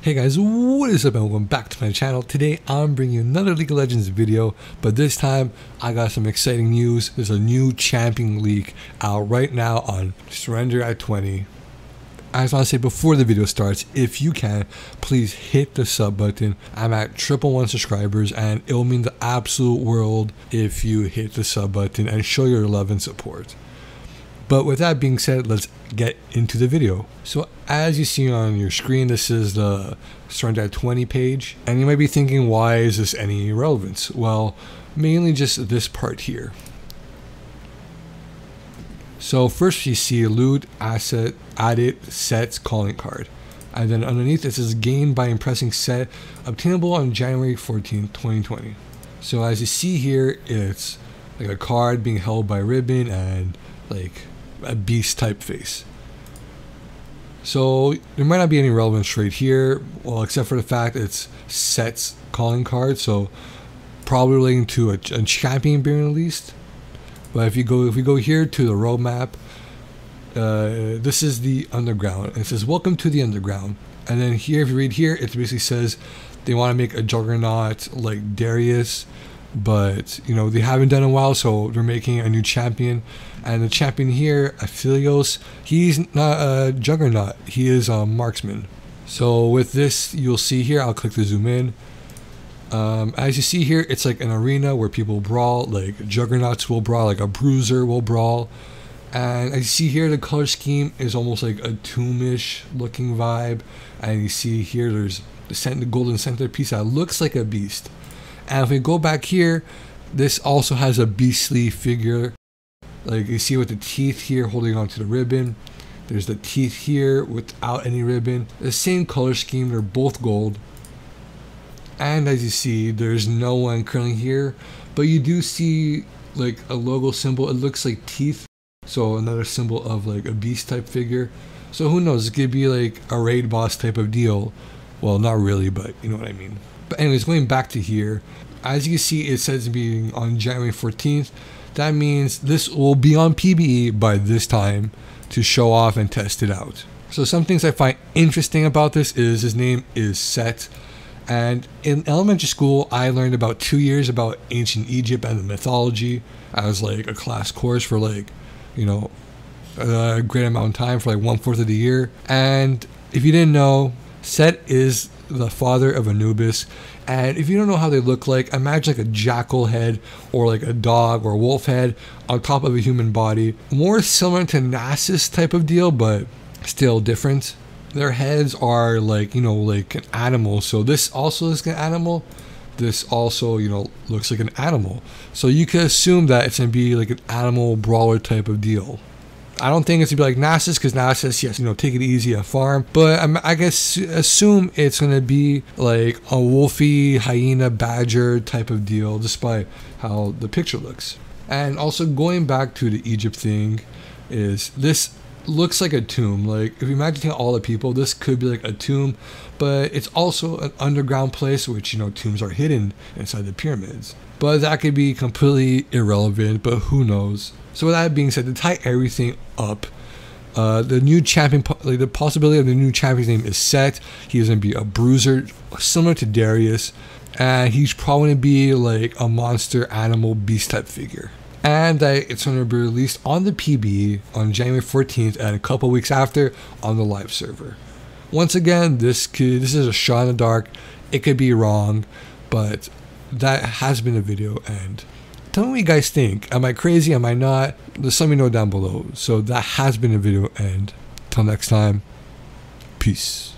Hey guys, what is up and welcome back to my channel. Today I'm bringing you another League of Legends video, but this time I got some exciting news. There's a new champion leak out right now on Surrender at 20. I just want to say before the video starts, if you can, please hit the sub button. I'm at 111 subscribers and it'll mean the absolute world if you hit the sub button and show your love and support. But with that being said, let's get into the video. So as you see on your screen, this is the Surrender at 20 page. And you might be thinking, why is this any relevance? Well, mainly just this part here. So first you see loot, asset, added, sets, calling card. And then underneath this is gained by impressing set, obtainable on January 14th, 2020. So as you see here, it's like a card being held by ribbon and like a beast type face. So there might not be any relevance right here, well, except for the fact it's sets calling card, so probably relating to a champion being released. But if we go here to the roadmap, this is the underground. It says welcome to the underground, and then here, if you read here, it basically says they want to make a juggernaut like Darius. But, you know, they haven't done it in a while, so they're making a new champion. And the champion here, Aphelios, he's not a juggernaut. He is a marksman. So with this, you'll see here, I'll click to zoom in. As you see here, it's like an arena where people brawl, like juggernauts will brawl, like a bruiser will brawl. And as you see here, the color scheme is almost like a tombish looking vibe. And you see here, there's the golden centerpiece that looks like a beast. And if we go back here, this also has a beastly figure. Like you see with the teeth here holding onto the ribbon. There's the teeth here without any ribbon. The same color scheme, they're both gold. And as you see, there's no one currently here. But you do see like a logo symbol. It looks like teeth. So another symbol of like a beast type figure. So who knows, it could be like a raid boss type of deal. Well, not really, but you know what I mean. But anyways, going back to here, as you can see, it says being on January 14th. That means this will be on PBE by this time to show off and test it out. So some things I find interesting about this is his name is Set. And in elementary school, I learned about 2 years about ancient Egypt and the mythology as like a class course for like, you know, a great amount of time, for like 1/4 of the year. And if you didn't know, Set is the father of Anubis, and if you don't know how they look like, imagine like a jackal head or like a dog or a wolf head on top of a human body. More similar to Nasus type of deal, but still different. Their heads are like, you know, like an animal. So this also looks like an animal. This also, you know, looks like an animal. So you could assume that it's going to be like an animal brawler type of deal. I don't think it's going to be like Nasus, because Nasus, yes, you know, take it easy at farm. But I guess assume it's going to be like a wolfy, hyena, badger type of deal, despite how the picture looks. And also going back to the Egypt thing, is this looks like a tomb. Like, if you imagine all the people, this could be like a tomb. But it's also an underground place, which, you know, tombs are hidden inside the pyramids. But that could be completely irrelevant, but who knows. So with that being said, to tie everything up, the new champion, like the possibility of the new champion's name is Set. He's going to be a bruiser, similar to Darius, and he's probably going to be like a monster, animal, beast type figure. And it's going to be released on the PBE on January 14th and a couple weeks after on the live server. Once again, this is a shot in the dark. It could be wrong, but that has been a video, and tell me what you guys think. Am I crazy? Am I not? Just let me know down below. So that has been a video, and till next time, peace.